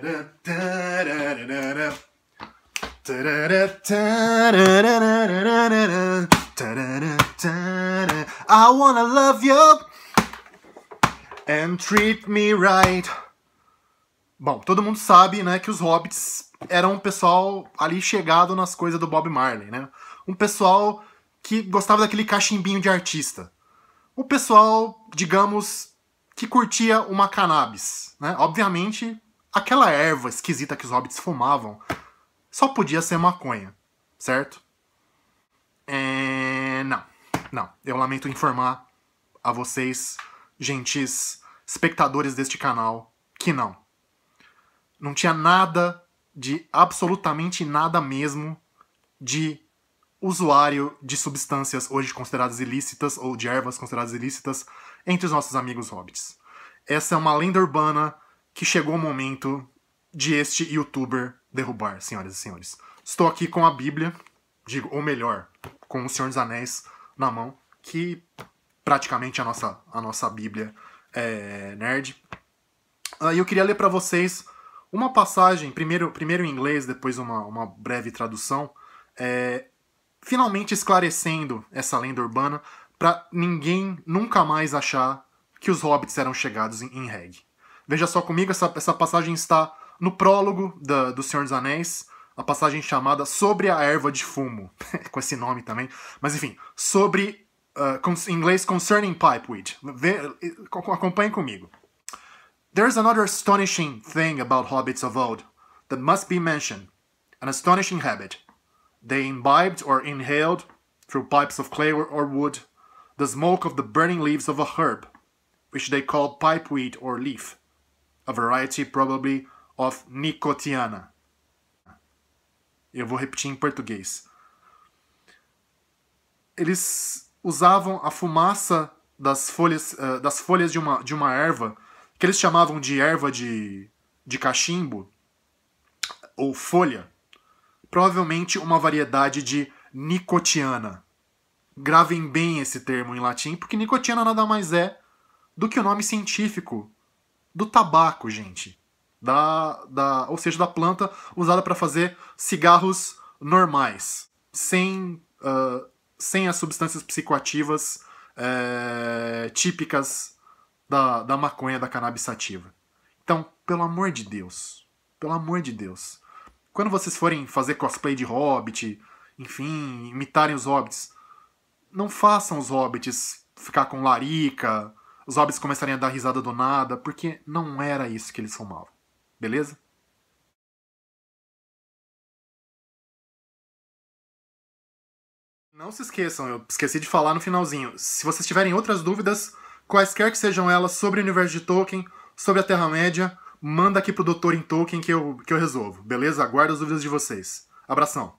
I wanna love you and treat me right. Bom, todo mundo sabe, né, que os hobbits eram um pessoal ali chegado nas coisas do Bob Marley, né? Um pessoal que gostava daquele cachimbinho de artista. Um pessoal, digamos, que curtia uma cannabis, né? Obviamente, aquela erva esquisita que os hobbits fumavam só podia ser maconha, certo? Não. Eu lamento informar a vocês, gentis espectadores deste canal, que não. Não tinha nada de absolutamente nada mesmo de usuário de substâncias hoje consideradas ilícitas ou de ervas consideradas ilícitas entre os nossos amigos hobbits. Essa é uma lenda urbana que chegou o momento de este youtuber derrubar, senhoras e senhores. Estou aqui com a Bíblia, ou melhor, com o Senhor dos Anéis na mão, que praticamente é a nossa Bíblia nerd. E eu queria ler para vocês uma passagem, primeiro em inglês, depois uma breve tradução, finalmente esclarecendo essa lenda urbana para ninguém nunca mais achar que os hobbits eram chegados em Reg. Veja só comigo, essa passagem está no prólogo do Senhor dos Anéis, a passagem chamada Sobre a Erva de Fumo, com esse nome também, mas enfim, sobre, em inglês, Concerning Pipeweed. Acompanhe comigo. There's another astonishing thing about hobbits of old that must be mentioned, an astonishing habit. They imbibed or inhaled, through pipes of clay or wood, the smoke of the burning leaves of a herb, which they called pipeweed or leaf. A variety, probably, of nicotiana. Eu vou repetir em português. Eles usavam a fumaça das folhas de uma erva, que eles chamavam de erva de cachimbo, ou folha. Provavelmente uma variedade de nicotiana. Gravem bem esse termo em latim, porque nicotiana nada mais é do que o nome científico do tabaco, gente. Ou seja, da planta usada para fazer cigarros normais. Sem as substâncias psicoativas típicas da maconha, da cannabis sativa. Então, pelo amor de Deus. Pelo amor de Deus. Quando vocês forem fazer cosplay de hobbit, enfim, imitarem os hobbits, não façam os hobbits ficar com larica, os hobbits começarem a dar risada do nada, porque não era isso que eles fumavam. Beleza? Não se esqueçam, eu esqueci de falar no finalzinho. Se vocês tiverem outras dúvidas, quaisquer que sejam elas, sobre o universo de Tolkien, sobre a Terra-média, manda aqui pro Doutor em Tolkien que eu resolvo. Beleza? Aguardo as dúvidas de vocês. Abração!